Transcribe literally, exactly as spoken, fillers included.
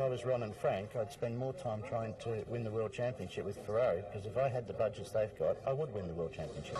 If I was Ron and Frank, I'd spend more time trying to win the World Championship with Ferrari, because if I had the budgets they've got, I would win the World Championship.